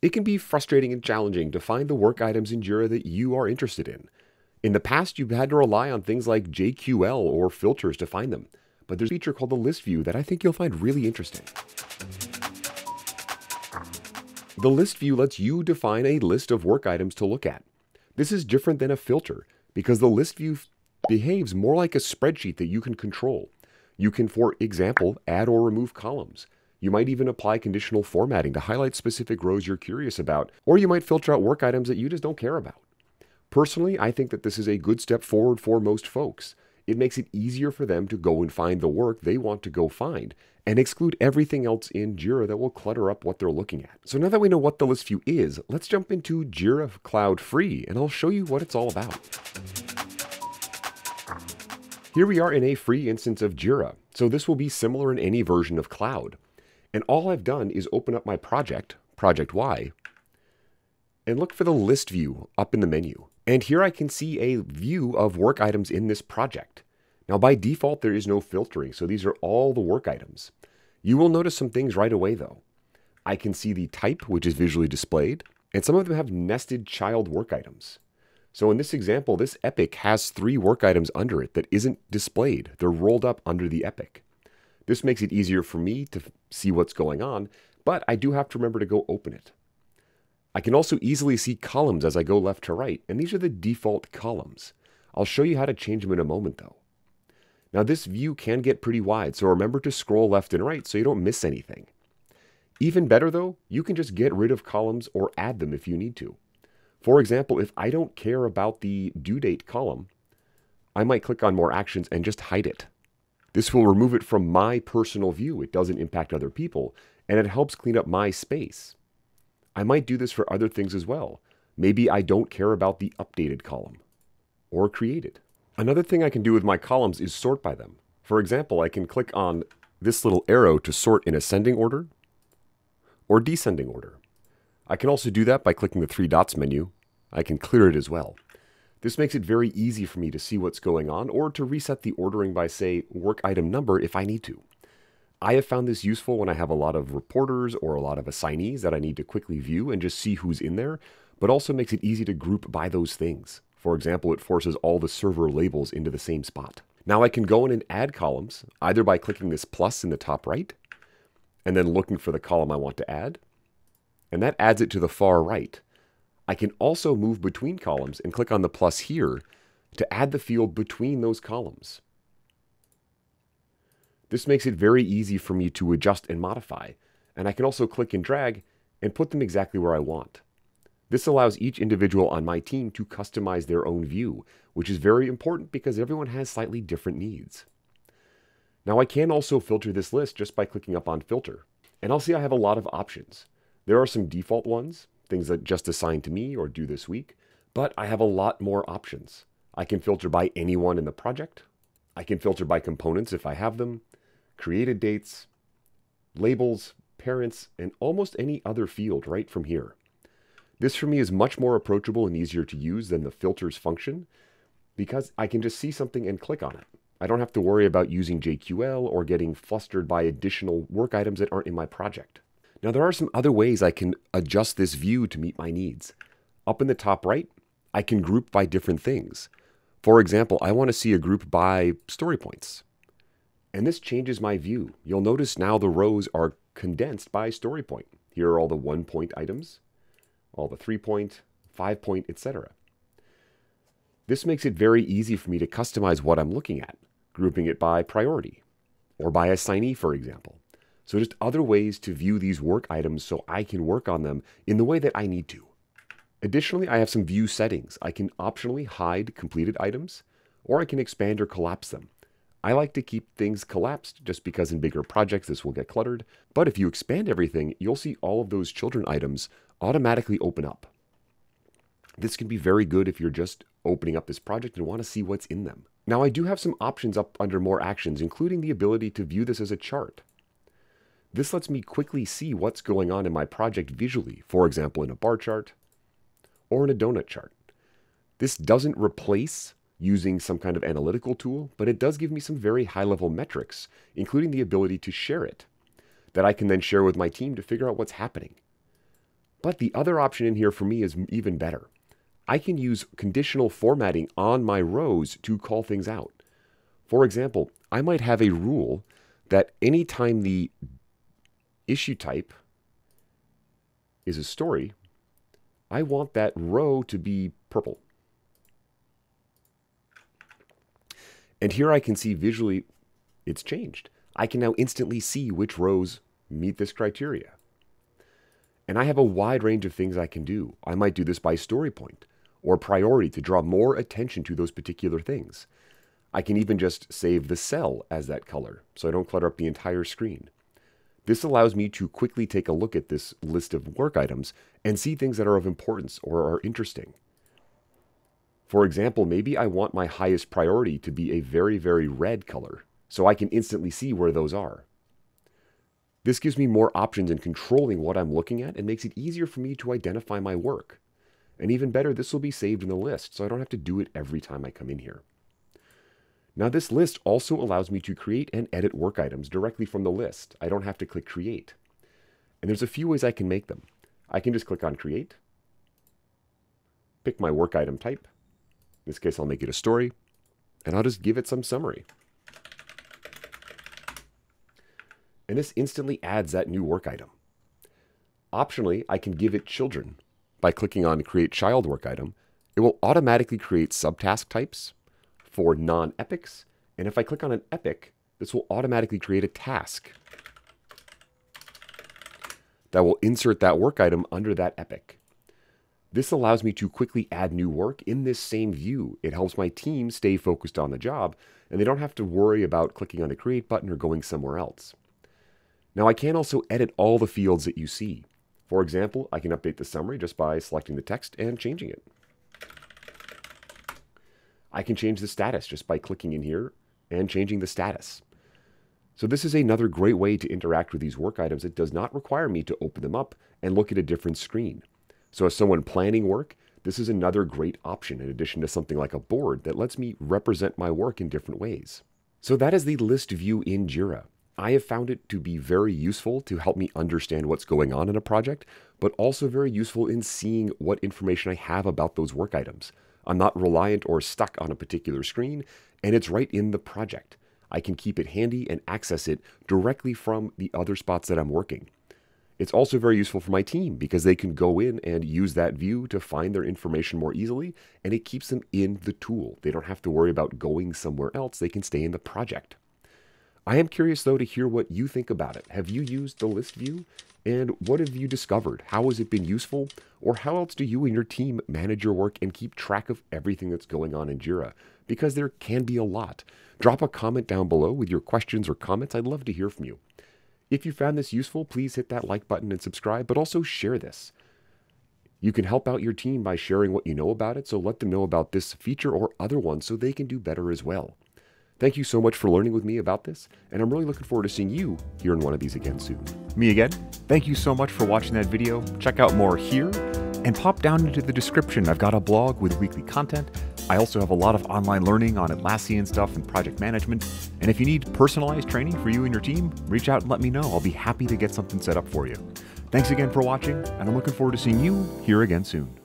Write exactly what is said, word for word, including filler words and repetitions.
It can be frustrating and challenging to find the work items in Jira that you are interested in. In the past, you've had to rely on things like J Q L or filters to find them, but there's a feature called the list view that I think you'll find really interesting. The list view lets you define a list of work items to look at. This is different than a filter because the list view behaves more like a spreadsheet that you can control. You can, for example, add or remove columns. You might even apply conditional formatting to highlight specific rows you're curious about, or you might filter out work items that you just don't care about. Personally, I think that this is a good step forward for most folks. It makes it easier for them to go and find the work they want to go find, and exclude everything else in Jira that will clutter up what they're looking at. So now that we know what the list view is, let's jump into Jira Cloud Free, and I'll show you what it's all about. Here we are in a free instance of Jira, so this will be similar in any version of Cloud. And all I've done is open up my project, Project Y, and look for the list view up in the menu. And here I can see a view of work items in this project. Now by default, there is no filtering, so these are all the work items. You will notice some things right away though. I can see the type, which is visually displayed, and some of them have nested child work items. So in this example, this epic has three work items under it that isn't displayed. They're rolled up under the epic. This makes it easier for me to see what's going on, but I do have to remember to go open it. I can also easily see columns as I go left to right, and these are the default columns. I'll show you how to change them in a moment though. Now this view can get pretty wide, so remember to scroll left and right so you don't miss anything. Even better though, you can just get rid of columns or add them if you need to. For example, if I don't care about the due date column, I might click on more actions and just hide it. This will remove it from my personal view. It doesn't impact other people, and it helps clean up my space. I might do this for other things as well. Maybe I don't care about the updated column or created. Another thing I can do with my columns is sort by them. For example, I can click on this little arrow to sort in ascending order or descending order. I can also do that by clicking the three dots menu. I can clear it as well. This makes it very easy for me to see what's going on or to reset the ordering by, say, work item number if I need to. I have found this useful when I have a lot of reporters or a lot of assignees that I need to quickly view and just see who's in there, but also makes it easy to group by those things. For example, it forces all the server labels into the same spot. Now I can go in and add columns, either by clicking this plus in the top right, and then looking for the column I want to add, and that adds it to the far right. I can also move between columns and click on the plus here to add the field between those columns. This makes it very easy for me to adjust and modify, and I can also click and drag and put them exactly where I want. This allows each individual on my team to customize their own view, which is very important because everyone has slightly different needs. Now I can also filter this list just by clicking up on filter, and I'll see I have a lot of options. There are some default ones, things that just assign to me or do this week, but I have a lot more options. I can filter by anyone in the project. I can filter by components if I have them, created dates, labels, parents, and almost any other field right from here. This for me is much more approachable and easier to use than the filters function because I can just see something and click on it. I don't have to worry about using J Q L or getting flustered by additional work items that aren't in my project. Now there are some other ways I can adjust this view to meet my needs. Up in the top right, I can group by different things. For example, I want to see a group by story points. And this changes my view. You'll notice now the rows are condensed by story point. Here are all the one point items, all the three point, five point, et cetera. This makes it very easy for me to customize what I'm looking at, grouping it by priority or by assignee, for example. So just other ways to view these work items so I can work on them in the way that I need to. Additionally, I have some view settings. I can optionally hide completed items, or I can expand or collapse them. I like to keep things collapsed just because in bigger projects this will get cluttered, but if you expand everything, you'll see all of those children items automatically open up. This can be very good if you're just opening up this project and want to see what's in them. Now I do have some options up under more actions, including the ability to view this as a chart. This lets me quickly see what's going on in my project visually, for example, in a bar chart or in a donut chart. This doesn't replace using some kind of analytical tool, but it does give me some very high-level metrics, including the ability to share it, that I can then share with my team to figure out what's happening. But the other option in here for me is even better. I can use conditional formatting on my rows to call things out. For example, I might have a rule that anytime the issue type is a story, I want that row to be purple. And here I can see visually it's changed. I can now instantly see which rows meet this criteria. And I have a wide range of things I can do. I might do this by story point or priority to draw more attention to those particular things. I can even just save the cell as that color so I don't clutter up the entire screen. This allows me to quickly take a look at this list of work items and see things that are of importance or are interesting. For example, maybe I want my highest priority to be a very, very red color, so I can instantly see where those are. This gives me more options in controlling what I'm looking at and makes it easier for me to identify my work. And even better, this will be saved in the list, so I don't have to do it every time I come in here. Now, this list also allows me to create and edit work items directly from the list. I don't have to click Create. And there's a few ways I can make them. I can just click on Create, pick my work item type. In this case, I'll make it a story, and I'll just give it some summary. And this instantly adds that new work item. Optionally, I can give it children. By clicking on Create Child Work Item, it will automatically create subtask types for non-epics. And if I click on an epic, this will automatically create a task that will insert that work item under that epic. This allows me to quickly add new work in this same view. It helps my team stay focused on the job, and they don't have to worry about clicking on the Create button or going somewhere else. Now, I can also edit all the fields that you see. For example, I can update the summary just by selecting the text and changing it. I can change the status just by clicking in here and changing the status. So this is another great way to interact with these work items. It does not require me to open them up and look at a different screen. So as someone planning work, this is another great option in addition to something like a board that lets me represent my work in different ways. So that is the list view in Jira. I have found it to be very useful to help me understand what's going on in a project, but also very useful in seeing what information I have about those work items. I'm not reliant or stuck on a particular screen, and it's right in the project. I can keep it handy and access it directly from the other spots that I'm working. It's also very useful for my team because they can go in and use that view to find their information more easily, and it keeps them in the tool. They don't have to worry about going somewhere else. They can stay in the project. I am curious, though, to hear what you think about it. Have you used the list view? And what have you discovered? How has it been useful? Or how else do you and your team manage your work and keep track of everything that's going on in Jira? Because there can be a lot. Drop a comment down below with your questions or comments. I'd love to hear from you. If you found this useful, please hit that like button and subscribe, but also share this. You can help out your team by sharing what you know about it, so let them know about this feature or other ones so they can do better as well. Thank you so much for learning with me about this, and I'm really looking forward to seeing you here in one of these again soon. Me again, thank you so much for watching that video. Check out more here, and pop down into the description. I've got a blog with weekly content. I also have a lot of online learning on Atlassian stuff and project management. And if you need personalized training for you and your team, reach out and let me know. I'll be happy to get something set up for you. Thanks again for watching, and I'm looking forward to seeing you here again soon.